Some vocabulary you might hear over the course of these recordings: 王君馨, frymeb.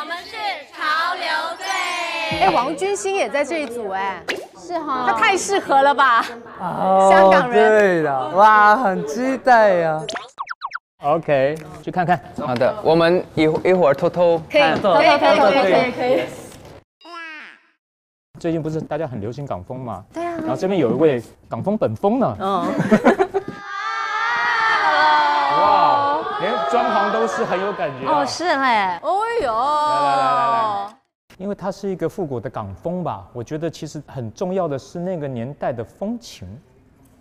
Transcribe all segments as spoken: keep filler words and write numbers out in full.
我们是潮流队。哎，王君馨也在这一组哎，是哈，他太适合了吧？哦，香港人。对的，哇，很期待呀。 OK， 去看看。好的，我们一一会儿偷偷看。可以，可以，可以，可以，可以。最近不是大家很流行港风嘛？对啊。然后这边有一位港风本风呢。嗯。哇，连装潢都是很有感觉。哦，是嘞。哦呦。来来来来来。因为它是一个复古的港风吧，我觉得其实很重要的是那个年代的风情，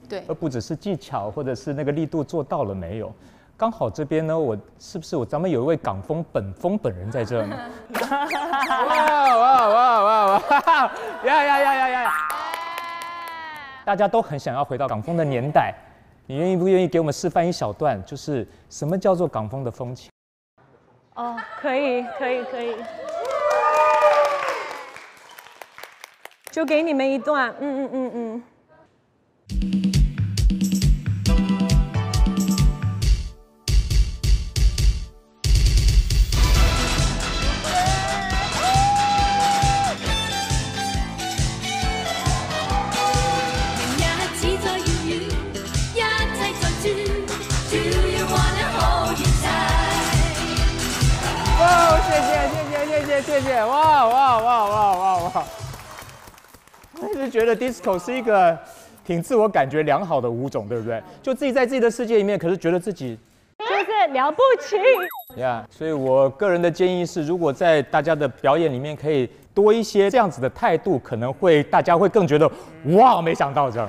对，而不只是技巧或者是那个力度做到了没有。 刚好这边呢，我是不是我咱们有一位港风本风本人在这呢？哇哇哇哇哇！呀呀呀呀呀！大家都很想要回到港风的年代，你愿意不愿意给我们示范一小段，就是什么叫做港风的风情？哦，可以可以可以，就给你们一段，嗯嗯嗯嗯。 谢谢，哇哇哇哇哇哇！我一直觉得 disco 是一个挺自我感觉良好的舞种，对不对？就自己在自己的世界里面，可是觉得自己就是了不起。呀， yeah, 所以我个人的建议是，如果在大家的表演里面可以多一些这样子的态度，可能会大家会更觉得哇，没想到这样。